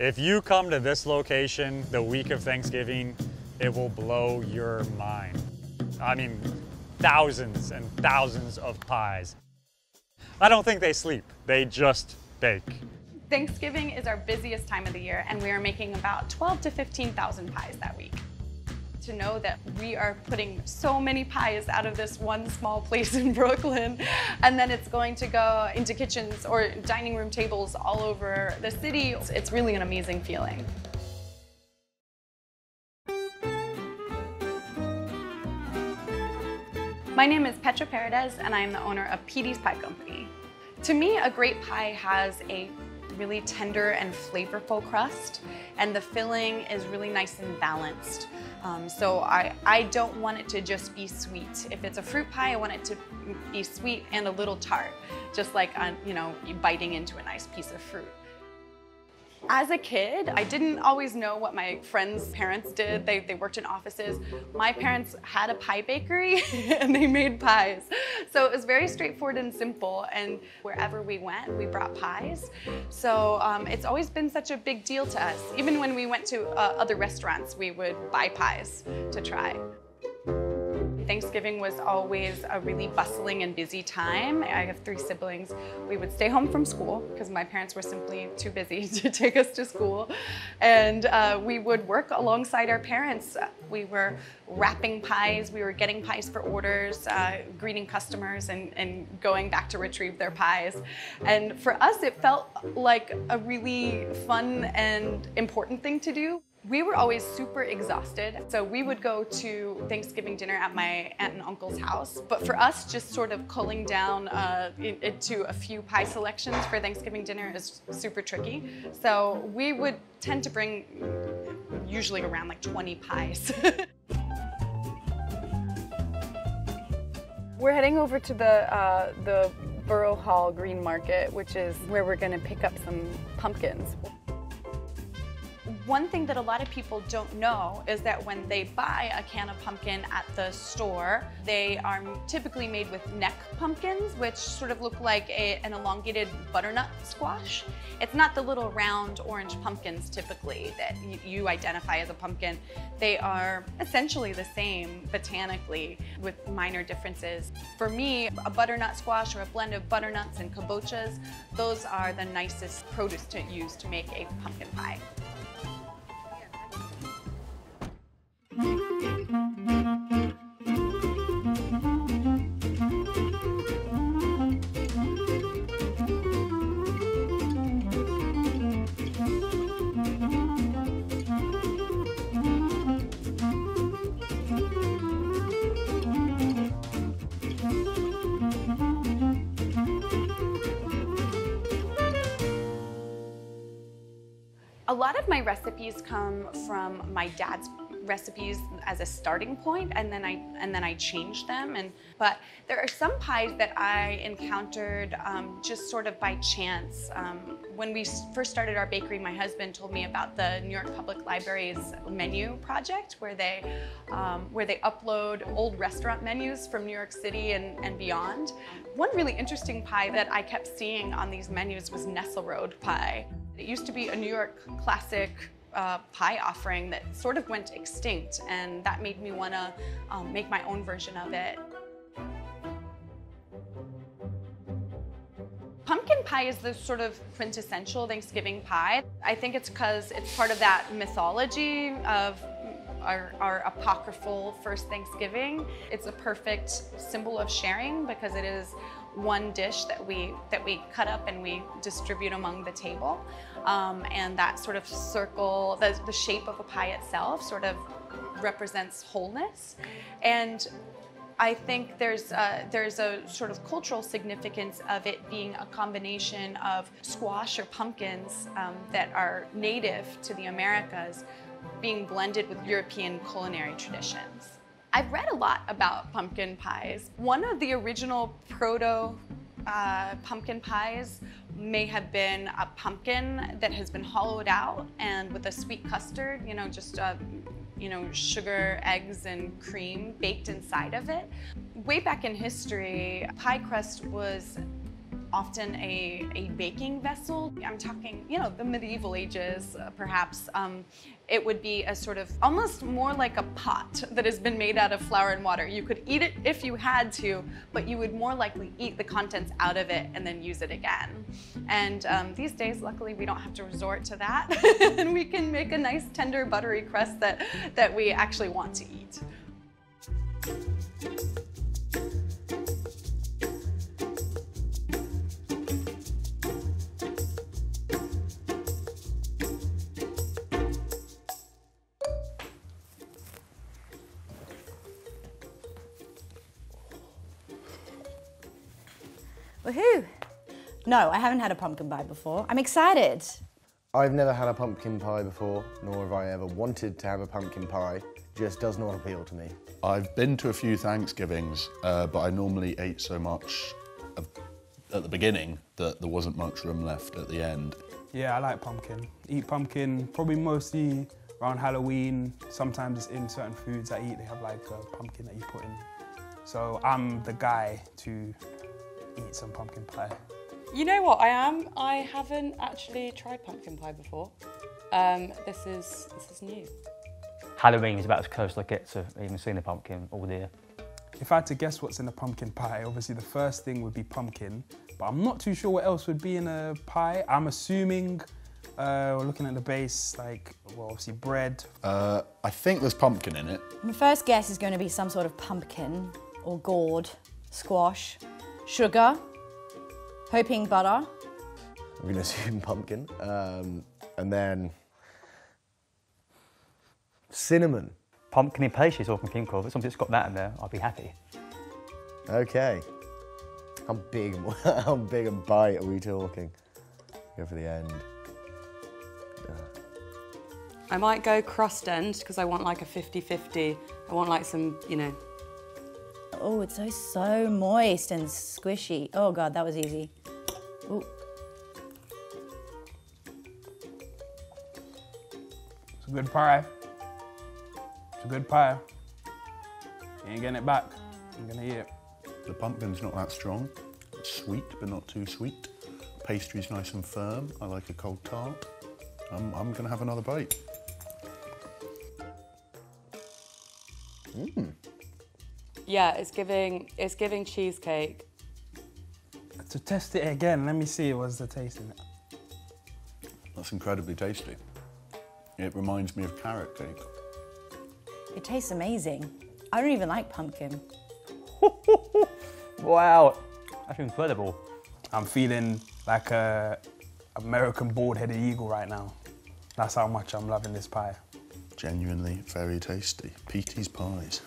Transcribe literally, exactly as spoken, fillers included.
If you come to this location the week of Thanksgiving, it will blow your mind. I mean, thousands and thousands of pies. I don't think they sleep, they just bake. Thanksgiving is our busiest time of the year, and we are making about twelve to fifteen thousand pies that week. To know that we are putting so many pies out of this one small place in Brooklyn, and then it's going to go into kitchens or dining room tables all over the city, it's really an amazing feeling. My name is Petra Paredez, and I am the owner of Petee's Pie Company. To me, a great pie has a really tender and flavorful crust, and the filling is really nice and balanced. Um, so I, I don't want it to just be sweet. If it's a fruit pie, I want it to be sweet and a little tart, just like on, you know, biting into a nice piece of fruit. As a kid, I didn't always know what my friends' parents did. They, they worked in offices. My parents had a pie bakery and they made pies. So it was very straightforward and simple, and wherever we went, we brought pies. So um, it's always been such a big deal to us. Even when we went to uh, other restaurants, we would buy pies to try. Thanksgiving was always a really bustling and busy time. I have three siblings. We would stay home from school because my parents were simply too busy to take us to school. And uh, we would work alongside our parents. We were wrapping pies, we were getting pies for orders, uh, greeting customers and, and going back to retrieve their pies. And for us, it felt like a really fun and important thing to do. We were always super exhausted, so we would go to Thanksgiving dinner at my aunt and uncle's house. But for us, just sort of culling down uh, to a few pie selections for Thanksgiving dinner is super tricky. So we would tend to bring usually around like twenty pies. We're heading over to the, uh, the Borough Hall Green Market, which is where we're going to pick up some pumpkins. One thing that a lot of people don't know is that when they buy a can of pumpkin at the store, they are typically made with neck pumpkins, which sort of look like a, an elongated butternut squash. It's not the little round orange pumpkins typically that you, you identify as a pumpkin. They are essentially the same botanically with minor differences. For me, a butternut squash or a blend of butternuts and kabochas, those are the nicest produce to use to make a pumpkin pie. A lot of my recipes come from my dad's recipes as a starting point, and then I and then I changed them. And but there are some pies that I encountered um, just sort of by chance. Um, when we first started our bakery, my husband told me about the New York Public Library's menu project, where they um, where they upload old restaurant menus from New York City and and beyond. One really interesting pie that I kept seeing on these menus was Nesselrode pie. It used to be a New York classic uh, pie offering that sort of went extinct, and that made me want to um, make my own version of it. Pumpkin pie is the sort of quintessential Thanksgiving pie. I think it's because it's part of that mythology of Our, our apocryphal first Thanksgiving. It's a perfect symbol of sharing because it is one dish that we that we cut up and we distribute among the table, um, and that sort of circle, the, the shape of a pie itself, sort of represents wholeness. And I think there's a, there's a sort of cultural significance of it being a combination of squash or pumpkins um, that are native to the Americas, being blended with European culinary traditions. I've read a lot about pumpkin pies. One of the original proto uh, pumpkin pies may have been a pumpkin that has been hollowed out and with a sweet custard, you know, just uh, you know, sugar, eggs, and cream baked inside of it. Way back in history, pie crust was often a, a baking vessel. I'm talking, you know, the medieval ages, uh, perhaps. Um, it would be a sort of, almost more like a pot that has been made out of flour and water. You could eat it if you had to, but you would more likely eat the contents out of it and then use it again. And um, these days, luckily, we don't have to resort to that. And we can make a nice, tender, buttery crust that, that we actually want to eat. Woohoo! No, I haven't had a pumpkin pie before. I'm excited. I've never had a pumpkin pie before, nor have I ever wanted to have a pumpkin pie. Just does not appeal to me. I've been to a few Thanksgivings, uh, but I normally ate so much of, at the beginning that there wasn't much room left at the end. Yeah, I like pumpkin. Eat pumpkin probably mostly around Halloween. Sometimes it's in certain foods I eat. They have like a pumpkin that you put in. So I'm the guy to eat some pumpkin pie. You know what I am? I haven't actually tried pumpkin pie before. Um, this is this is new. Halloween is about as close as I get to even seeing a pumpkin all year. If I had to guess what's in a pumpkin pie, obviously the first thing would be pumpkin, but I'm not too sure what else would be in a pie. I'm assuming, uh, we're looking at the base, like, well, obviously bread. Uh, I think there's pumpkin in it. My first guess is going to be some sort of pumpkin or gourd, squash, sugar, hoping butter. I'm going to assume pumpkin, um, and then cinnamon. Pumpkin in pastries or pumpkin corn. If something that's got that in there, I'll be happy. Okay. How big, how big a bite are we talking? Go for the end. Yeah. I might go crust end because I want like a fifty fifty. I want like some, you know. Oh, it's so, so moist and squishy. Oh God, that was easy. Ooh. It's a good pie. It's a good pie. You ain't getting it back. I'm gonna eat it. The pumpkin's not that strong. It's sweet, but not too sweet. Pastry's nice and firm. I like a cold tart. I'm, I'm gonna have another bite. Mmm. Yeah, it's giving, it's giving cheesecake. To test it again, let me see what's the taste in it. That's incredibly tasty. It reminds me of carrot cake. It tastes amazing. I don't even like pumpkin. Wow, that's incredible. I'm feeling like a American bald-headed eagle right now. That's how much I'm loving this pie. Genuinely very tasty. Petee's Pies.